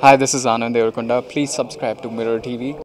Hi, this is Anand Devkonda. Please subscribe to Mirror TV.